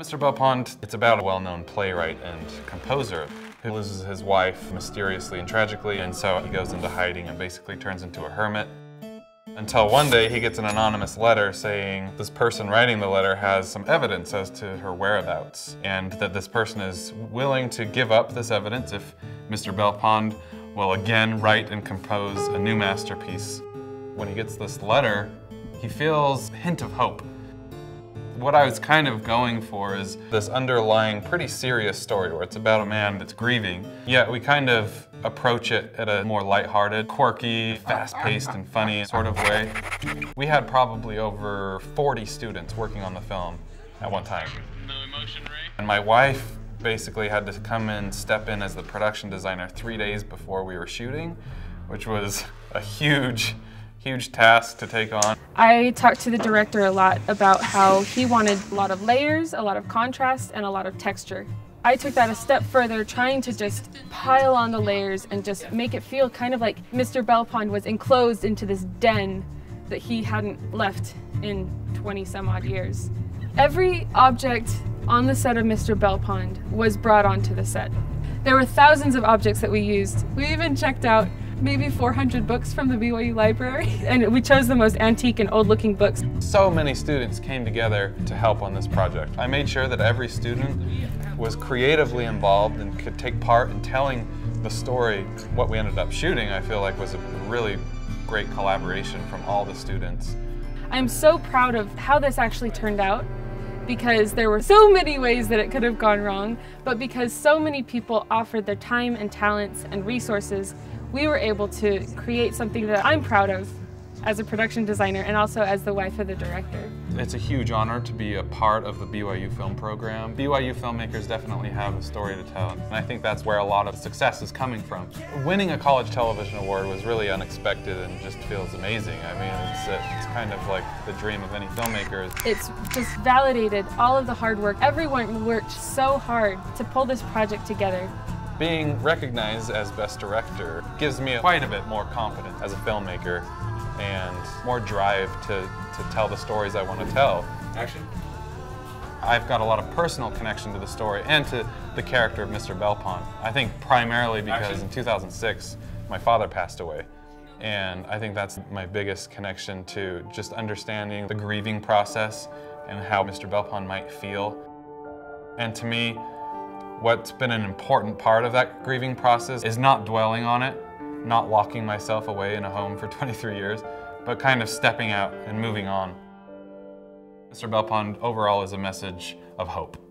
Mr. Bellpond, it's about a well-known playwright and composer who loses his wife mysteriously and tragically, and so he goes into hiding and basically turns into a hermit. Until one day he gets an anonymous letter saying this person writing the letter has some evidence as to her whereabouts, and that this person is willing to give up this evidence if Mr. Bellpond will again write and compose a new masterpiece. When he gets this letter, he feels a hint of hope. What I was kind of going for is this underlying pretty serious story where it's about a man that's grieving, yet we kind of approach it at a more lighthearted, quirky, fast-paced and funny sort of way. We had probably over 40 students working on the film at one time. No emotion, Ray. And my wife basically had to come and step in as the production designer 3 days before we were shooting, which was a huge task to take on. I talked to the director a lot about how he wanted a lot of layers, a lot of contrast, and a lot of texture. I took that a step further, trying to just pile on the layers and just make it feel kind of like Mr. Bellpond was enclosed into this den that he hadn't left in 20 some odd years. Every object on the set of Mr. Bellpond was brought onto the set. There were thousands of objects that we used. We even checked out maybe 400 books from the BYU library, and we chose the most antique and old-looking books. So many students came together to help on this project. I made sure that every student was creatively involved and could take part in telling the story. What we ended up shooting, I feel like, was a really great collaboration from all the students. I'm so proud of how this actually turned out, because there were so many ways that it could have gone wrong, but because so many people offered their time and talents and resources, we were able to create something that I'm proud of as a production designer and also as the wife of the director. It's a huge honor to be a part of the BYU film program. BYU filmmakers definitely have a story to tell, and I think that's where a lot of success is coming from. Winning a college television award was really unexpected and just feels amazing. I mean, it's kind of like the dream of any filmmaker. It's just validated all of the hard work. Everyone worked so hard to pull this project together. Being recognized as Best Director gives me quite a bit more confidence as a filmmaker and more drive to tell the stories I want to tell. Action. I've got a lot of personal connection to the story and to the character of Mr. Bellpond. I think primarily because in 2006 my father passed away, and I think that's my biggest connection to just understanding the grieving process and how Mr. Bellpond might feel. And to me, what's been an important part of that grieving process is not dwelling on it, not locking myself away in a home for 23 years, but kind of stepping out and moving on. Mr. Bellpond overall is a message of hope.